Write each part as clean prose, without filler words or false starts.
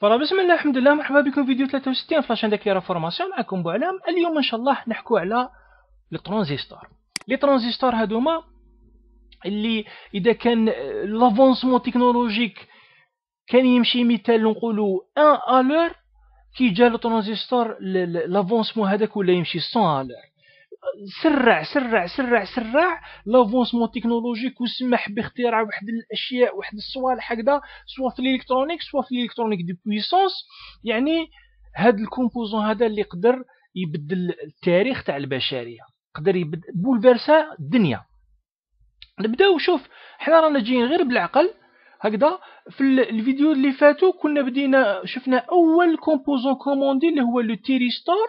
فوالا بسم الله الحمد لله. مرحبا بكم في فيديو 63 فلاشين داكيرا فورماسيون. معكم بوعلام. اليوم ان شاء الله نحكو على الترانزستور. لي ترانزستور هادوما اللي اذا كان لافونسمون تكنولوجيك كان يمشي مثال نقولوا 1 الور، كي جا الترانزستور لافونسمون هذاك ولا يمشي 100 الور. سرع سرع سرع سرع لافونسمون تكنولوجيك وسمح باختراع واحد الاشياء واحد الصوالح هكذا، سواء في الالكترونيك سواء في الالكترونيك دي بويسونس. يعني هاد الكومبوزون هذا اللي قدر يبدل التاريخ تاع البشريه، قدر يبدل بولفيرسا الدنيا. نبداو شوف، حنا رانا جايين غير بالعقل هكذا. في الفيديو اللي فاتو كنا بدينا شفنا اول كومبوزون كوموندي اللي هو لو تيريستور،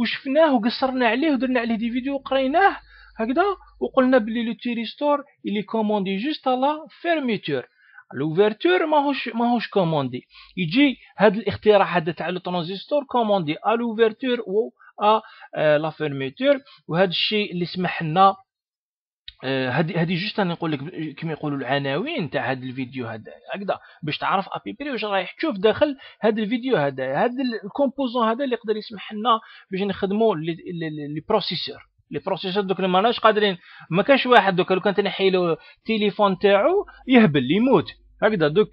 وشفناه وقصرنا عليه ودرنا عليه دي فيديو وقريناه هكذا، وقلنا بلي لو تيريستور اللي كوموندي جوست على فيرميتور، لوفيرتور ماهوش كوموندي. يجي هذا الاختراع هذا تاع الترانزستور كوموندي ا لوفيرتور و لا فيرميتور، وهذا الشيء اللي سمح لنا هذه جوست انا نقول لك كما يقولوا العناوين تاع هذا الفيديو هذا هكذا، باش تعرف ابيبري واش رايح تشوف داخل هذا الفيديو هذا. هذا الكومبوزون هذا اللي يقدر يسمح لنا باش نخدموا لي بروسيسور. لي بروسيسور دوك ماناش قادرين، ما كانش واحد دوك لو كان تنحي له التليفون تاعو يهبل يموت هكذا. دوك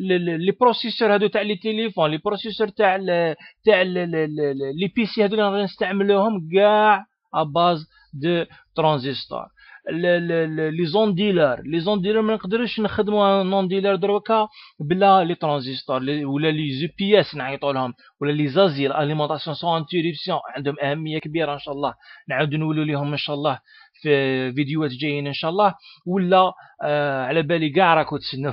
لي بروسيسور هادو تاع لي تليفون، لي بروسيسور تاع لي بي سي، هادو اللي رانا نستعملوهم كاع اباز دو ترانزستور. لي زون ديلر، لي زون ديلر ما نقدروش نخدموا نون ديلر دروكا بلا لي ترانزستور، ولا لي جي بي اس نعيطوا لهم، ولا لي زازيل اليمونطاسيون سون انتيريبسيون، عندهم اهميه كبيره ان شاء الله نعاود نولوا لهم ان شاء الله في فيديوهات جايين ان شاء الله. ولا على بالي كاع راكو تسناو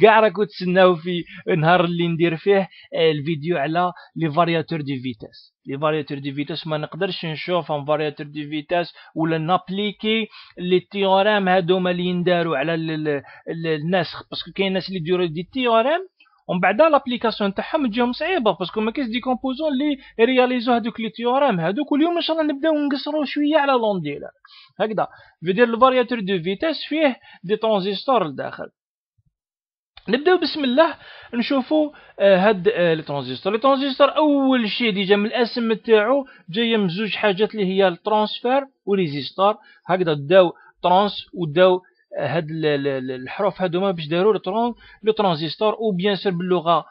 كاع راكو تسناو في نهار اللي ندير فيه الفيديو على لي فارياتور دي فيتاس. لي فارياتور دي فيتاس ما نقدرش نشوفهم فارياتور دي فيتاس ولا نابليكي لي تيورام هادوما اللي ينداروا على الناس، باسكو كاين ناس اللي يديروا دي تيورام ومن بعد لابليكاسيون تاعهم تجيهم صعيبه، باسكو ما كاينش دي كومبوزون لي رياليزو هذوك لي تيورام هذوك. اليوم ان شاء الله نبداو نقصرو شويه على لون ديلر هكذا. فيدير الفارياتور دو فيتاس فيه دي ترانزستور لداخل. نبداو بسم الله نشوفوا هاد لي ترانزستور. لي ترانزستور اول شيء ديجا من الاسم تاعو جايه من زوج حاجات اللي هي الترانسفير وريزيستور هكذا. داو ترانس وداو هاد الحروف هادوما باش داروا لو ترانزستور. او بيان سور باللغه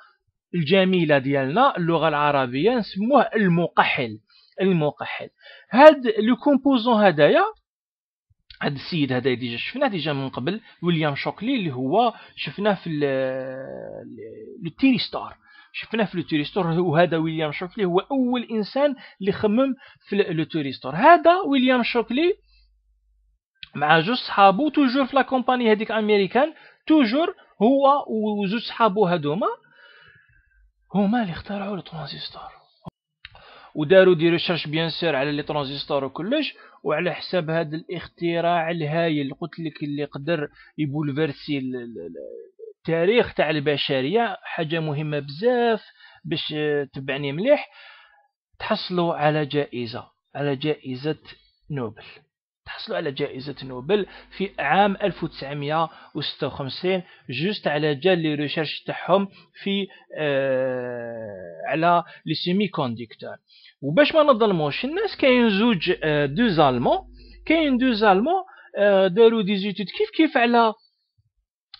الجميله ديالنا اللغه العربيه نسموه المقحل. المقحل هاد لو كومبوزون هدايا، هاد السيد هذا ديجا شفناه ديجا من قبل، ويليام شوكلي اللي هو شفناه في لو تيريستور، شفناه في لو تيريستور. وهذا ويليام شوكلي هو اول انسان اللي خمم في لو تيريستور. هذا ويليام شوكلي مع جوج صحابو توجور في لا كومباني هذيك امريكان، توجور هو وجوج صحابو هادوما هما اللي اخترعوا الترانزستور، وداروا دي ريشيرش بيان سير على لي ترانزستور وكلش. وعلى حساب هذا الاختراع الهايل اللي قلت لك اللي قدر يبولفيرسي التاريخ تاع البشريه، حاجه مهمه بزاف باش تبعني مليح، تحصلوا على جائزه نوبل. تحصلوا على جائزة نوبل في عام 1956 جوست على جال لي ريشيرش تاعهم في على لي سيمي كونديكتور. وباش ما نظلموش الناس كاين زوج دوز ألمون داروا دي زيتود كيف كيف على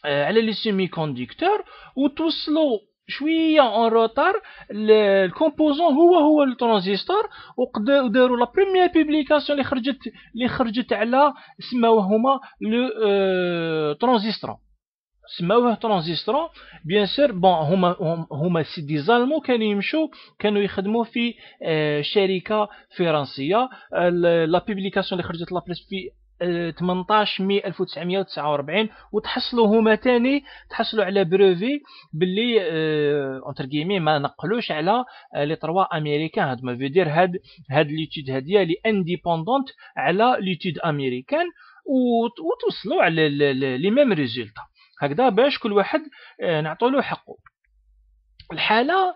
على لي سيمي كونديكتور، وتوصلوا شويه اون روتار. الكومبوزون هو الترانزستور، وداروا لا بريمير بوبليكاسيون اللي خرجت على سماوه هما لو ترانزستور، سماوه ترانزستور. بيان سور بون هما سي دي زالمون كانوا يخدموا في شركه فرنسيه. لا بوبليكاسيون اللي خرجت لابريس في 18 ماي 1949، وتحصلوا هما تاني تحصلوا على بروفي باللي اونتر كيمي ما نقلوش على لي تروا امريكان هادما. فيدير هاد ليتود هاديه لي انديبوندونت على ليتود امريكان، وتوصلوا على لي ميم ريزولتا هكذا، باش كل واحد نعطوا له حقه. الحاله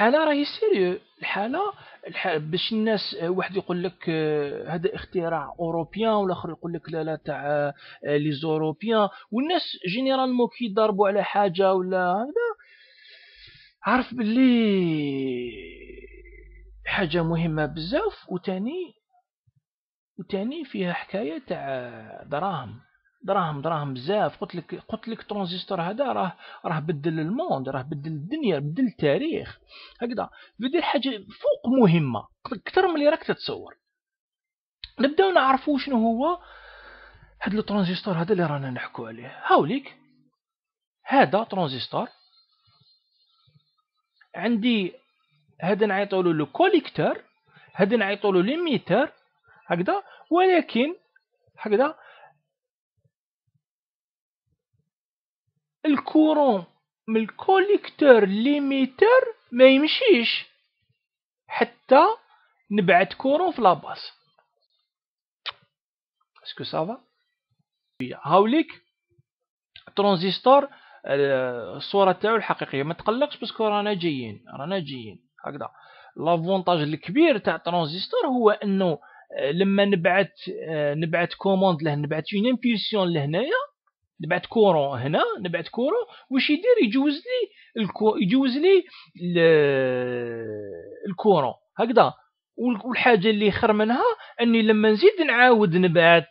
راهي سيريو. الحاله باش الناس واحد يقول لك هذا اختراع اوروبيان، والاخر يقول لك لا تاع لي زوروبيان، والناس جينيرالمون كي يضربوا على حاجه ولا هذا عرف باللي حاجة مهمة بزاف، وتاني فيها حكاية تاع دراهم دراهم دراهم بزاف. قلت لك ترانزيستور هذا راه بدل الموند، راه بدل الدنيا، بدل التاريخ هكذا. بدي حاجة فوق مهمة اكثر من اللي راك تتصور. نبداو نعرفوا شنو هو هاد الترانزيستور هذا اللي رانا نحكو عليه. هاوليك هذا ترانزيستور، عندي هذا نعيطولو لو كوليكتور، هذا نعيطولو ليميتر هكذا. ولكن هكذا الكورون من الكوليكتور ليميتر ما يمشيش حتى نبعث كورون في لاباس. اسكو سافا؟ هاوليك ترانزيستور الصوره تاعو الحقيقيه، ما تقلقش باسكو رانا جايين هكذا. لافونتاج الكبير تاع ترانزيستور هو انه لما نبعث كوموند له، نبعث اون امبولسيون لهنايا، نبعث كورون هنا، نبعث كورون، واش يدير؟ يجوز لي الكورون هكذا. والحاجه اللي خير منها اني لما نزيد نعاود نبعث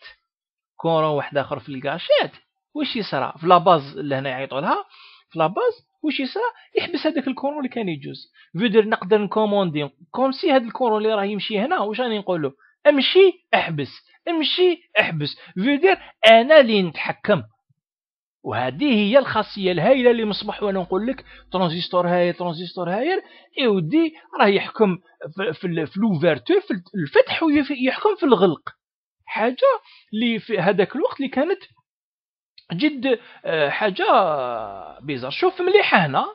كورون واحد اخر في الكاشيت، واش يصرى في لاباز اللي هنا يعيطوا لها في لاباز، واش يصرى؟ يحبس هذاك الكورون اللي كان يجوز. فيدر نقدر نكوموندي كومسي هذا الكورون اللي راه يمشي هنا، واش راني نقول له؟ امشي احبس، امشي احبس، فيدر انا اللي نتحكم. وهذه هي الخاصيه الهائله اللي مصبح وانا نقول لك ترانزيستور هايل ترانزيستور هايل. اي ودي راه يحكم في لوفيرتور، في الفتح، ويحكم في الغلق. حاجه اللي في هذاك الوقت اللي كانت جد حاجه بيزار. شوف مليحه هنا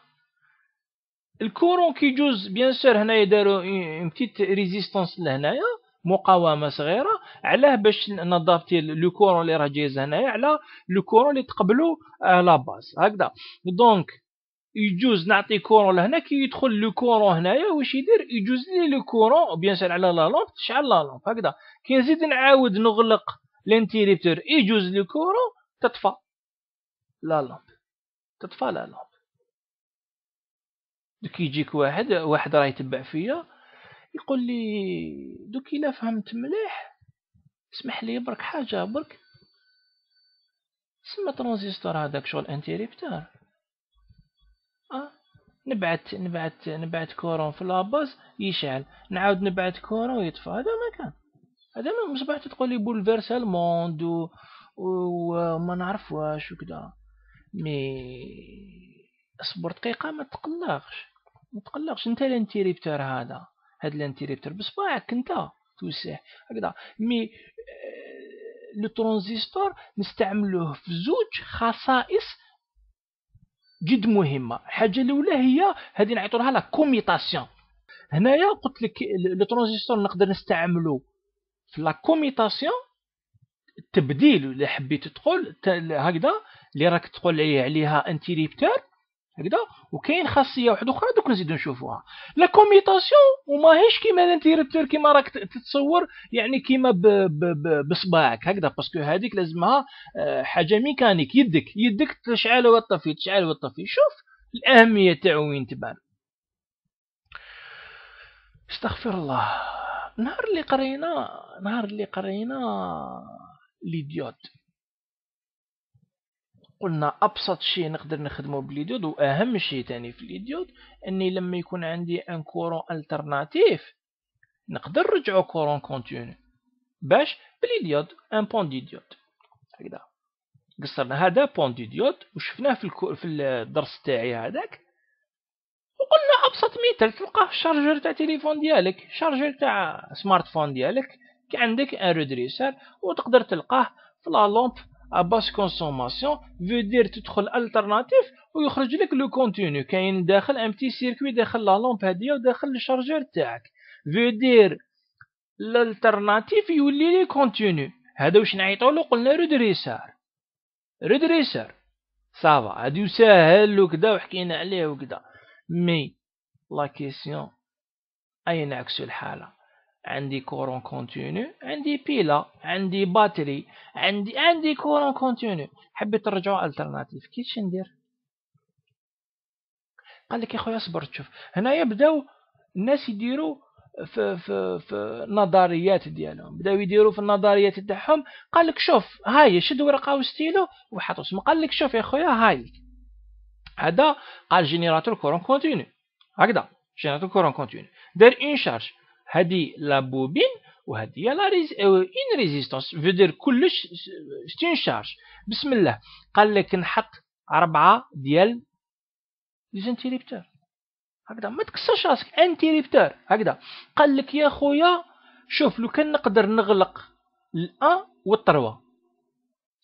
الكورون كيجوز بيان سور، هنايا داروا اون بتيت ريزيستونس لهنايا، مقاومه صغيره. علاه؟ باش نضافتي لو كورون اللي راه جايز هنايا على لو كورون اللي تقبلوا لاباس هكذا. دونك يجوز نعطي كورون لهنا، كي يدخل لو كورون هنايا واش يدير؟ يجوز لي لو كورون بيان سور على لا لامب، تشعل لا لامب هكذا. كي نزيد نعاود نغلق لانتيريبتور، يجوز لو كورون تطفى لا لامب، تطفى لا لامب. كي يجيك واحد راه يتبع فيا يقول لي دوك الا فهمت مليح، اسمح لي برك حاجه، برك سما ترانزيستور هذاك شغل انتيريبتور، نبعت كورون في لاباس يشعل، نعاود نبعت كورون ويطفى. هذا ما كان، هذا ما مصبحت تقول لي بولفيرس الموند وما نعرف واش وكذا. مي اصبر دقيقه، ما تقلقش انت الانتيريبتور هاد الانتيريبتور بصباعك انت توسح هكذا. مي لو ترانزيستور نستعملوه في زوج خصائص جد مهمه. الحاجه الاولى هي هذه نعيطوا لها لا كوميتاسيون. هنايا قلت لك لو ترانزيستور نقدر نستعملو في لا كوميتاسيون، التبديل اللي حبيت تقول هكذا اللي راك تقول عليها انتيريبتور هكذا. وكاين خاصيه واحده اخرى دوك نزيدو نشوفوها، لا كوميتاسيون وماهيش كيما الانتيريبتور كيما راك تتصور، يعني كيما بصباعك هكذا، باسكو هذيك لازمها حاجه ميكانيك، يدك تشعل وتطفي تشعل وتطفي. شوف الاهميه تاعو وين تبان. استغفر الله، نهار اللي قرينا ليديود، قلنا ابسط شيء نقدر نخدمه بالليديود واهم شيء تاني في الليديود اني لما يكون عندي ان كورون الترناتيف نقدر نرجعو كورون كونتيني باش بالليديود ان بون ديديود هكذا. قصرنا هذا بون ديديود وشفناه في الدرس تاعي هذاك، وقلنا ابسط مثال تلقاه الشارجر تاع تليفون ديالك، شارجر تاع سمارت فون ديالك، كي عندك ان ريدريسر وتقدر تلقاه في لا لامب ا باس كونسوماسيون، فو دير تدخل الالتيرناتيف ويخرج لك لو كونتينيو، كاين داخل ان بتي سيركوي داخل لا لامب هاديه وداخل الشارجور تاعك، فو دير الالتيرناتيف يولي لي كونتينيو. هذا واش نعيطولو؟ قلنا ريدريسر صافا، هادي يسهل وكذا وحكينا عليه وكذا. مي لا كيسيون اين عكس الحاله؟ عندي كورون كونتينيو، عندي بيلا، عندي باتري، عندي كورون كونتينيو، حبيت نرجعو الترناتيف، كيفاش ندير؟ قال لك يا خويا اصبر تشوف. هنايا بداو الناس يديروا في النظريات ديالهم، بداو يديروا في النظريات تاعهم. قال لك شوف هاي شد ورقه وستيلو وحطوا اسم. قال لك شوف يا خويا هاي هذا قال جينيراتور كورون كونتيني، هكذا جينيراتور كورون كونتيني دار اون شارج، هذه لا بوبين وهذه هي لا ان ريزيستونس، فدير كلش ستين شارج. بسم الله قال لك نحط 4 ديال ليزانتيريبتور هكذا، ما تكسرش راسك انتيريبتور هكذا. قال لك يا خويا شوف لو كان نقدر نغلق الأ والطروة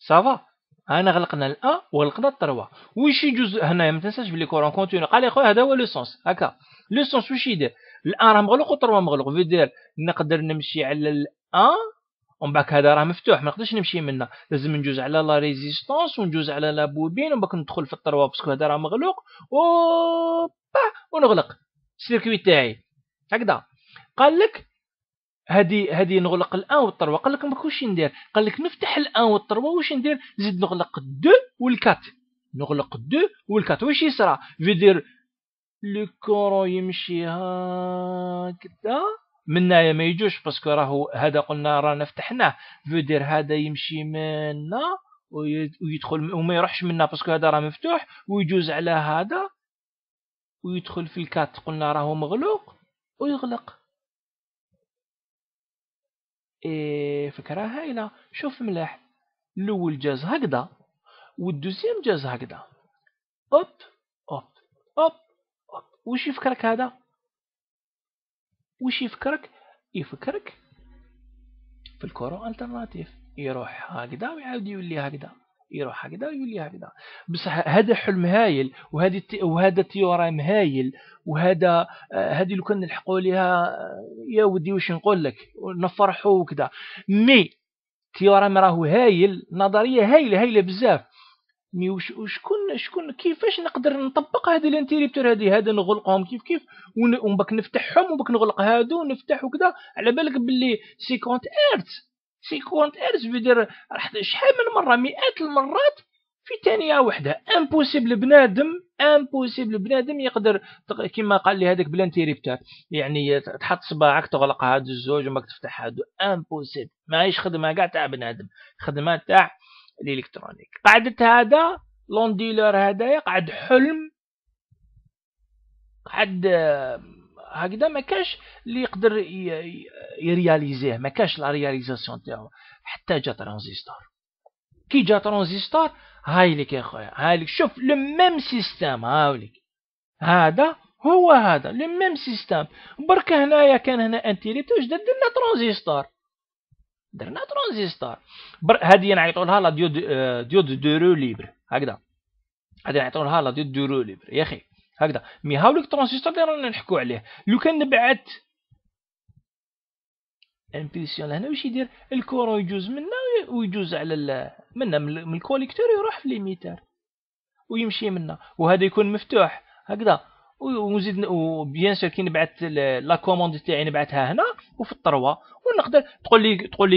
صافا، انا غلقنا الأ وغلقنا الطروة، واش يجوز هنايا ما تنساش بلي كورون كونتيني. قال يا خويا هذا هو لو سونس هكا، لو سونس واش يدير؟ الأ راه مغلوق والطروة مغلوق، فيدير نقدر نمشي على الأ ومن بعد هذا راه مفتوح ما نقدرش نمشي منه، لازم ندوز على لا ريزيستونس وندوز على لا بوبين ومن بعد ندخل في الطروه باسكو هذا راه مغلوق ونغلق السيركوي تاعي هكذا. قال لك هذه نغلق الان والطروه. قال لك ماك واش ندير؟ قال لك نفتح الان والطروه واش ندير؟ نزيد نغلق 2 والكات، نغلق 2 والكات واش يصرى؟ فيدير لو كورو يمشي هكذا منايا ما يجوش باسكو راهو هذا قلنا رانا فتحناه، فودير هذا يمشي منا ويدخل وما يروحش منا باسكو هذا راه مفتوح، ويجوز على هذا ويدخل في الكات قلنا راهو مغلوق ويغلق. ايه فكره هايله. شوف ملاح، الاول جاز هكذا والدوزيام جاز هكذا، اوب اوب اوب اوب. واش يفكرك هذا؟ واش يفكرك؟ يفكرك في الكورو الترناتيف، يروح هكذا ويعاود يولي هكذا، يروح هكذا ويولي هكذا. بصح هذا حلم هايل وهذا تيورام هايل، وهذا هذه لو كان نلحقوا ليها يا ودي واش نقول لك نفرحوا وكذا، مي تيورام راهو هايل، نظريه هايله هايله بزاف. مي شكون كيفاش نقدر نطبق هذه الانتيريبتور هذه؟ هذا نغلقهم كيف كيف ومن باك نفتحهم وباك نغلق هادو ونفتح وكذا. على بالك باللي 50 هرتز 50 هرتز فيدير شحال من مره، مئات المرات في ثانيه واحده. امبوسيبل بنادم، امبوسيبل بنادم يقدر كما قال لي هذاك بالانتيريبتور، يعني تحط صباعك تغلق هادو الزوج وماك تفتح هادو، امبوسيبل. ماهيش خدمه كاع تاع بنادم، خدمه تاع الالكترونيك. قعدت هذا لونديلر هذايا قعد حلم، قعد هكذا ما كاش اللي يقدر يرياليزيه، ما كاش لا رياليزاسيون تاعو حتى جا ترانزيستور. كي جا ترانزيستور هايلك يا خويا، هايلك شوف لو ميم سيستيم، هاولك هذا هو هذا لو ميم سيستيم، برك هنايا كان هنا انتيريبتور جدد لنا ترانزيستور، درنا ترانزيستور. هذه نعيطوا لها لا ديود دورو ليبر هكذا، هذه نعيطوا لها لا ديود دورو ليبر يا اخي هكذا. مي هاوليك الترانزيستور اللي رانا نحكوا عليه، لو كان نبعث امبيسيون لهنا واش يدير؟ الكورو يجوز منا ويجوز على منا من الكوليكتور يروح في ليميتر ويمشي منا، وهذا يكون مفتوح هكذا. ونزيد بيان سور كي نبعث لا كوموند تاعي نبعثها هنا وفي الطروه، ونقدر تقول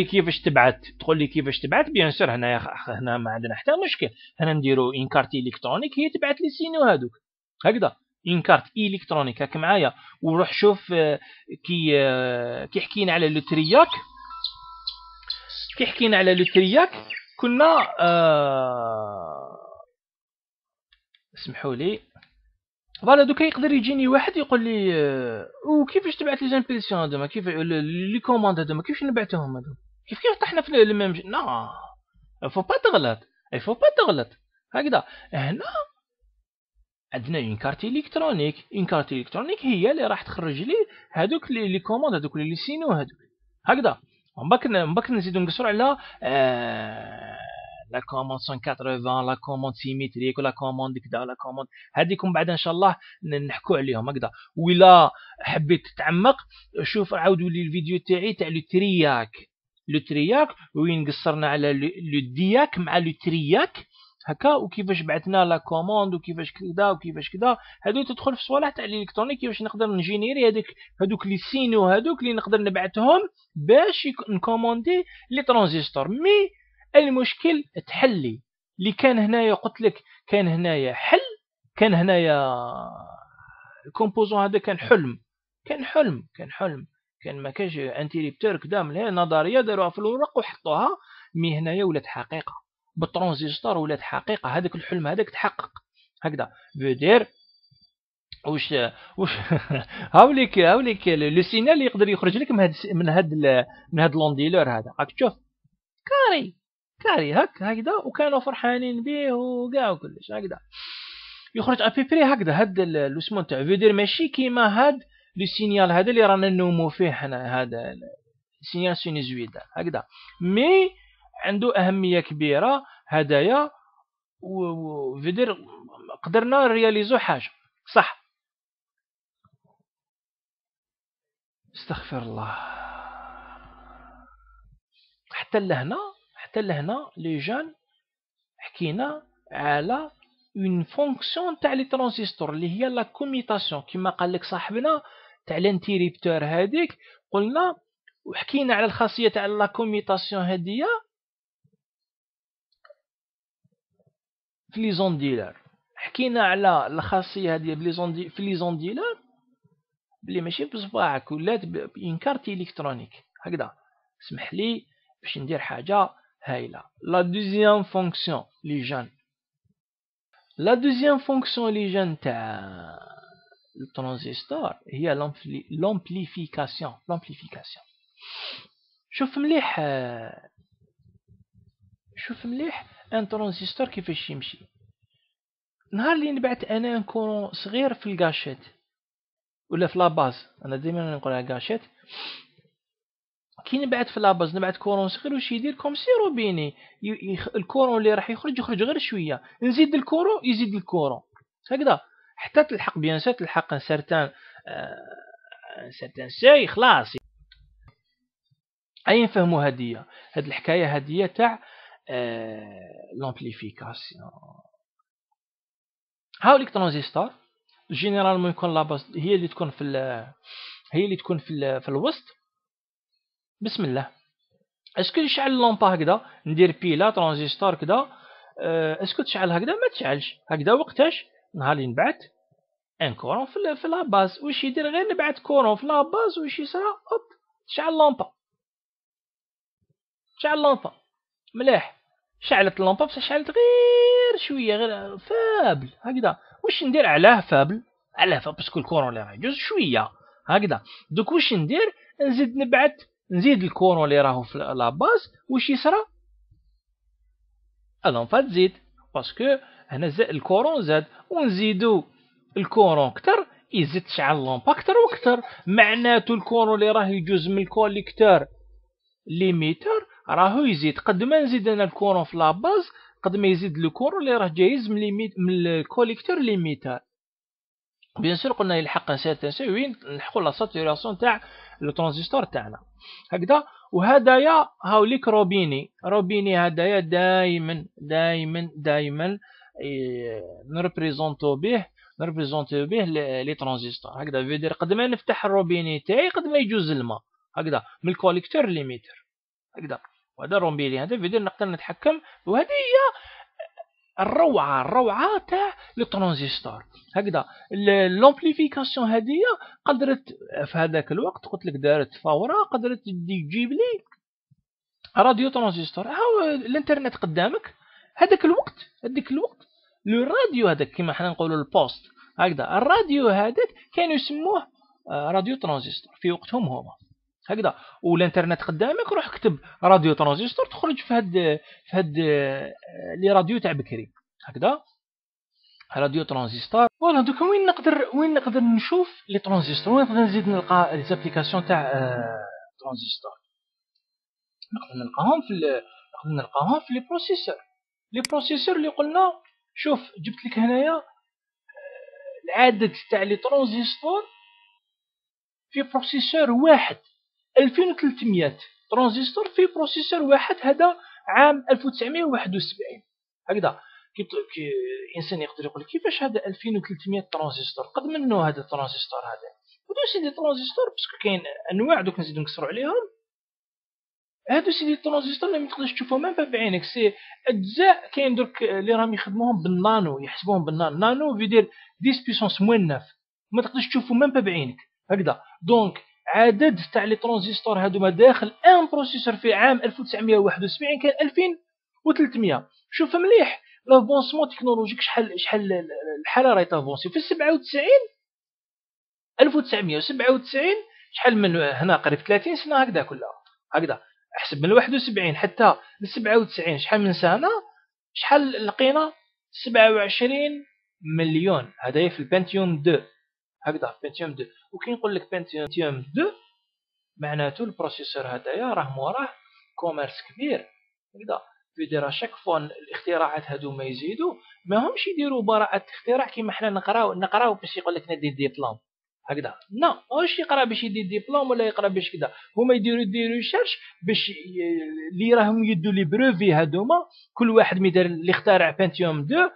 لي كيفاش تبعث، بيان سور هنايا هنا ما عندنا حتى مشكل، هنا نديرو ان كارت الكترونيك هي تبعث لي سينو هادوك هكذا، ان كارت الكترونيك هاك معايا. وروح شوف كي حكينا على لو ترياك، كنا اسمحوا لي فوالا دوكا يقدر يجيني واحد يقول لي وكيفاش تبعث لي زامبريسيون هذوما، كيف لي كوموند هذوما كيفاش نبعثوهم هذوما، كيف طحنا في الميم نا فو با تغلط، فو با تغلط هكذا. هنا عندنا اون كارت الكترونيك، هي اللي راح تخرج لي هذوك لي كوموند هذوك لي سينو هذوك هكذا. من باك نزيدو نقصرو على لا كوموند 180، لا كوموند سيميتريك، ولا كوموند كذا، ولا كوموند هذيكم بعد ان شاء الله نحكوا عليهم هكذا. ولا حبيت تتعمق شوف عاودوا لي الفيديو تاعي تاع لو ترياك، وين قصرنا على لو دياك مع لو ترياك هكا، وكيفاش بعثنا لا كوموند وكيفاش كذا وكيفاش كذا. هذو تدخل في صوالح تاع الالكترونيك، كيفاش نقدر نجينيري هذوك لي سينو هذوك اللي نقدر نبعثهم باش نكوموندي لي ترانزيستور. مي المشكل تحلي اللي كان هنايا، قلت لك كان هنايا حل، كان هنايا الكومبوزون هذا كان حلم كان حلم كان حلم كان ما كاش انتريبتور قدام لها نظريه داروها في الورق وحطوها، مي هنايا ولات حقيقه بالترانزستور ولات حقيقه، هذاك الحلم هذاك تحقق هكذا. بدير واش هاوليك لو سينال يقدر يخرج لك من هاد لونديلور هذا، راك تشوف كاري هكذا، وكانوا فرحانين به وكاع وكلش هكذا يخرج ابيبري هكذا. هاد لو سمو تاع فيدير ماشي كيما هاد لو سينيال هذا اللي رانا نومو فيه حنا، هذا سينيال سينيزويد هكذا، مي عنده اهميه كبيره هدايا وفيدير قدرنا نرياليزو حاجه صح. استغفر الله. حتى لهنا لي جان حكينا على اون فونكسيون تاع لي ترانزيستور اللي هي لا كوميتاسيون كيما قال لك صاحبنا تاع الانتريبتور هذيك، قلنا وحكينا على الخاصيه تاع لا كوميتاسيون هذيا في لي زون ديلر، حكينا على الخاصيه هذه في لي زون ديلر بلي ماشي بصباعك ولات بإن كارت الكترونيك هكذا. اسمح لي باش ندير حاجه هايله. لا دوزيام فونكسيون لي جان، لا دوزيام فونكسيون لي جان تاع الترانزستور هي لامبليفيكاسيون. لامبليفيكاسيون شوف مليح ان ترانزستور كيفاش يمشي. نهار اللي نبعت انا ان كورون صغير في الكاشيت ولا في لاباز، انا ديما نقولها كاشيت، كي نبعت في لاباز نبعت كورون صغير واش يدير كوم سيروبيني، الكورون اللي راح يخرج غير شويه، نزيد الكورون يزيد الكورون هكذا حتى تلحق بيان سير تلحق ان سيرتان شيء خلاص. اي نفهموا هاد الحكايه هاديه تاع لامبليفيكاسيون. هاوليك ترانزستور جينيرالمون يكون لاباز هي اللي تكون في الوسط. بسم الله. اسكو تشعل لامبا هكذا ندير بيلا ترانزستور كذا، اسكو تشعل هكذا ما تشعلش هكذا. وقتاش نهار اللي نبعت ان كورون في لاباز واش يدير؟ غير نبعت كورون في لاباز واش يصرى؟ هوب تشعل لامبا، تشعل لامبا مليح. شعلت اللامبا بصح شعلت غير شويه، غير فابل هكذا. واش ندير؟ علاه فابل، علاه فابل باسكو الكورون اللي راه يجوز شويه هكذا. دوك واش ندير؟ نزيد نبعت، نزيد الكورون اللي راهو في لاباز واش يصرى؟ اللامبا تزيد باسكو هنا الكورون زاد، ونزيدو الكورون كتر يزيد تشعل اللامبا كتر وكتر. معناتو الكورون اللي راه يجوز من الكوليكتور ليميتر راهو يزيد. قد ما نزيد انا الكورون في لاباز قد ما يزيد الكورون اللي راه جايز من الكوليكتور ليميتر. بيان سور قلنا يلحق ان سيرتان سي وين نلحقوا لا ساتوراسيون تاع لو ترانزستور تاعنا هكذا. وهدايا هاوليك روبيني هدايا دائما نربريزونتو به لي ترانزستور هكذا. فيدير قد ما نفتح الروبيني تاعي قد ما يجوز الماء هكذا من الكوليكتور ليميتر هكذا. وهذا رومبيلي هذا فيدير نقدر نتحكم. وهذه هي الروعه تاع لو ترانزستور هكذا. لامبليفيكاسيون هذه قدرت في هذاك الوقت قلت لك دارت ثوره، قدرت تجيب لي راديو ترانزستور. هاو الانترنت قدامك هذاك الوقت لو راديو هذاك كما حنا نقولوا البوست هكذا. الراديو هذاك كانوا يسموه راديو ترانزستور في وقتهم هما هكذا. والانترنت قدامك، روح كتب راديو ترانزستور تخرج في هاد لي راديو تاع بكري هكذا. راديو ترانزستور فوالا. دوكا وين نقدر نشوف لي ترانزستور، وين نقدر نزيد نلقى لي زابليكاسيون تاع ترانزستور؟ نقدر نلقاهم في لي بروسيسور. لي بروسيسور اللي قلنا، شوف جبت لك هنايا العدد تاع لي ترانزستور في بروسيسور واحد، 2300 ترانزستور في بروسيسور واحد. هذا عام 1971 هكذا. كي الانسان يقدر يقول كيفاش هذا 2300 ترانزستور قد منو هذا الترانزستور هذا؟ هادو سيدي ترانزستور باسكو كاين انواع، دوك نزيدو نكسرو عليهم. هادو سيدي ترانزستور اللي ما تقدرش تشوفهم ميم با بعينك، سي اجزاء كاين درك اللي راهم يخدموهم بالنانو، يحسبوهم بالنانو. نانو يدير 10 بويسونس موان 9 ما تقدرش تشوفهم ميم با بعينك هكذا. دونك عدد تاع لي ترانزيستور هذوما داخل ان بروسيسور في عام 1971 كان 2300. شوف مليح لافونسمون تكنولوجيك شحال الحاله راهي تافونسي. في 1997 شحال من هنا قريب 30 سنه هكذا كلها هكذا. احسب من 71 حتى ل 97 شحال من سنه، شحال لقينا؟ 27 مليون. هذايا في البنتيوم 2 هكذا، بنتيوم 2. وكي نقول لك بنتيوم 2 معناته البروسيسور هذايا راه موراه كوميرس كبير هكذا. فيديرا شاك فون الاختراعات هادو ما يزيدوا، ماهمش يديروا براءة اختراع كيما حنا نقراو باش يقول لك ندير ديبلوم هكذا. لا، واش يقرا باش يدير ديبلوم ولا يقرا باش كذا، هما يديروا ريشيرش باش اللي راهم يدوا لي بروفي هادوما. كل واحد مي دار اللي اخترع بنتيوم 2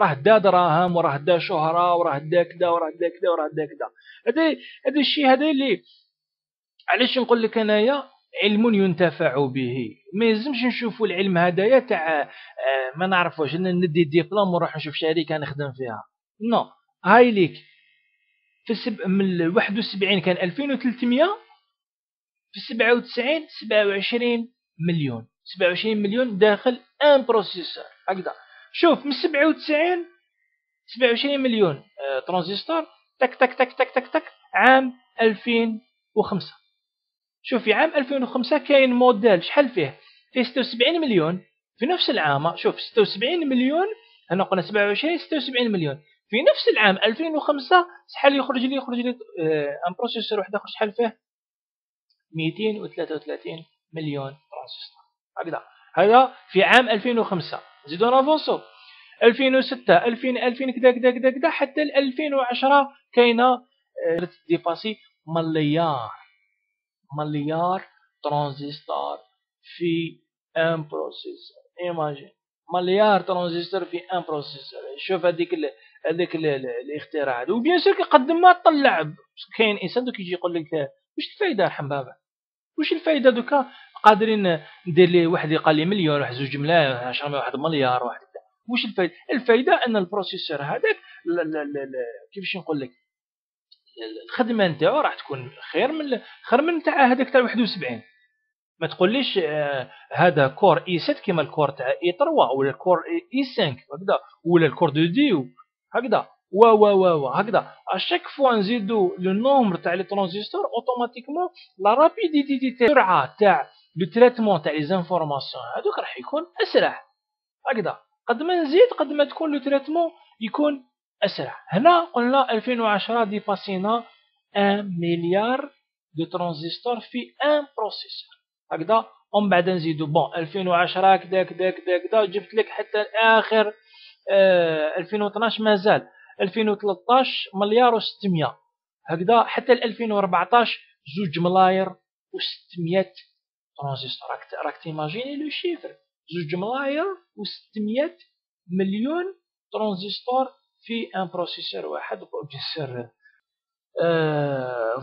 راه دا دراهم وراه دا شهره وراه دا كذا وراه دا كذا وراه دا كذا. هذا الشيء هذا اللي علاش نقول لك انايا علم ينتفع به. ما يلزمش نشوفوا العلم هذايا تاع ما نعرفوش ندي ديبلوم ونروح نشوف شركه نخدم فيها. نو هاي ليك في من 71 كان 2300، في 97 27 مليون داخل ان بروسيسور هكذا. شوف من 27 مليون ترانزستور تك تك تك تك تك تك عام 2005. شوف في عام 2005 كاين موديل شحال فيه 76 مليون في نفس العام. شوف 76 مليون هنا قلنا 27 76 مليون في نفس العام 2005 شحال يخرج لي ان بروسيسور واحد اخر شحال فيه 233 مليون ترانزستور هكذا. هذا في عام 2005. زيدو نافونسو 2006 2000 كدا حتى ل 2010 كاينه ديباسي مليار ترانزستور في ان بروسيسور. ايماجين مليار ترانزستور في ان بروسيسور. شوف هذيك الاختراع هذا. وبيان سور كقدم ما طلع كاين انسان دوك يجي يقول لك واش الفائده يرحم بابا، واش الفائده دوكا قادرين ندير ليه واحد يقال لي مليون واحد 2 ملايين 10 واحد مليار واحد. واش الفائده؟ الفائده ان البروسيسور هذاك كيفاش نقول لك الخدمه نتاعو راح تكون خير من تاع هذاك تاع 71. ما تقوليش هذا كور اي 7 كيما الكور تاع اي 3 ولا الكور اي 5 هكذا ولا الكور دو ديو هكذا و هكذا. اشاك فوا نزيدو لو نومبر تاع لي ترانزيستور اوتوماتيكمون لا رابيديتي تاع السرعه تاع لو تريتمون تاع لي زانفورماسيون هذوك راح يكون اسرع هكذا. قد ما نزيد قد ما تكون لو تريتمون يكون اسرع. هنا قلنا 2010 ديباسينا 1 مليار دو ترانزيستور في ان بروسيسور هكذا. ومن بعد نزيدو بون 2010 هكذا جبت لك حتى الاخر 2012 مازال 2013 مليار و600 هكذا حتى 2014 زوج ملاير و600 ترانزستور. راك تيماجيني لو شيفر زوج ملاير و600 مليون ترانزستور في ان بروسيسور واحد بروسيسور.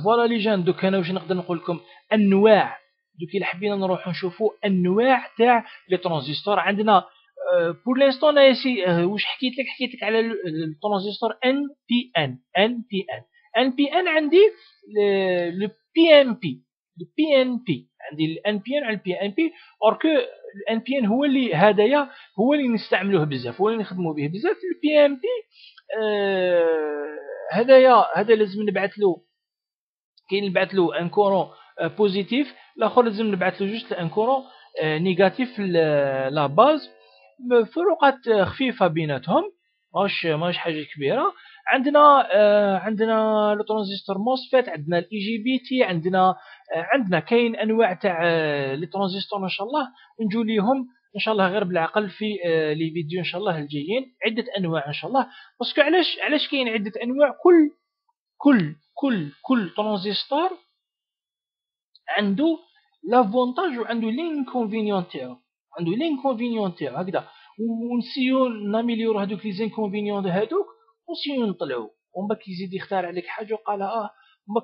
فوالا لي جان دوك انا واش نقدر نقول لكم انواع دوك الا حبينا نروحو نشوفو انواع تاع لي ترانزستور عندنا. بور لانستون انا سي واش حكيت لك على الترانزستور ان بي ان. عندي لو بي ان بي عندي الان بي ان على البي ان بي. اوركو الان بي ان هو اللي هدايا هو اللي نستعملوه بزاف، هو اللي نخدموا به بزاف. البي ان بي هذا لازم نبعث له، كاين نبعث له ان كورون بوزيتيف، الاخر لازم نبعث له جوست ان كورون نيجاتيف لا باز. فروقات خفيفه بيناتهم ماش حاجه كبيره. عندنا لو ترانزستور موسفيت، عندنا الاي جي بي تي، عندنا كاين انواع تاع لي ترانزستور ان شاء الله نجو ليهم ان شاء الله غير بالعقل في لي فيديو ان شاء الله الجايين. عده انواع ان شاء الله باسكو علاش كاين عده انواع؟ كل ترانزستور عنده لافونتاج وعنده لينكونفينيون تاعو هكذا. ونسيو ناميليور هذوك لي زانكونفينيون هذوك ونسيو نطلعو، ومباك يزيد يختار عليك حاجه وقالها ومباك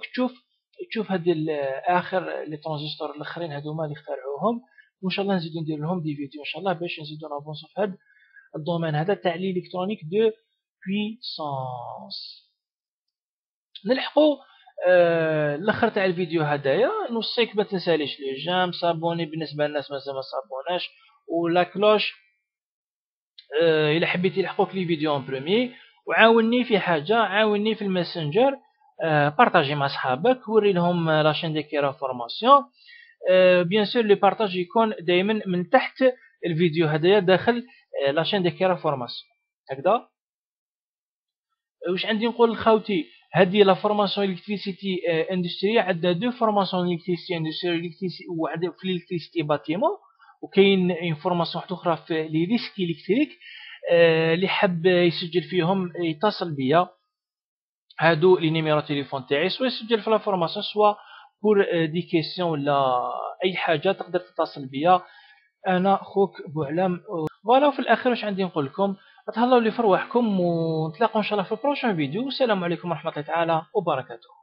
تشوف هاد الاخر لي ترانزستور الاخرين هذوما اللي اخترعوهم. وان شاء الله نزيدو ندير لهم دي فيديو ان شاء الله باش نزيدو نافونسو في هاد الدومين هذا تاع لي الكترونيك دو بويسونس. نلحقوا الاخر تاع الفيديو هدايا. نوصيك ما تنساليش لي جام صابوني بالنسبه للناس مازال ما صابوناش، ولا كلوش الا حبيتي يلحقوك لي فيديو اون برومي. وعاوني في حاجه، عاوني في الماسنجر، بارطاجي مع صحابك، وري لهم لاشين داكيرا فورماسيون. بيان سور لو بارطاج يكون دائما من تحت الفيديو هدايا داخل لاشين داكيرا فورماسيون هكذا. واش عندي نقول لخاوتي، هذه لا فورماسيون الكتريسيتي اندستري عندها دو فورماسيون الكتريسيتي اندستري وعندها في الكتريسيتي باتيمون، وكاين اون فورماسيون اخرى في لي ريسك الكتريك. اللي حب يسجل فيهم يتصل بيا، هادو لي نيميرو تيليفون تاعي، سوا يسجل في لا فورماسيون سوا بور دي كيسيون ولا اي حاجه تقدر تتصل بيا، انا خوك بوعلام. فوالا في الاخر واش عندي نقول لكم، تهلاو لي في رواحكم ونتلاقاو ان شاء الله في البروشين فيديو. والسلام عليكم ورحمه الله تعالى وبركاته.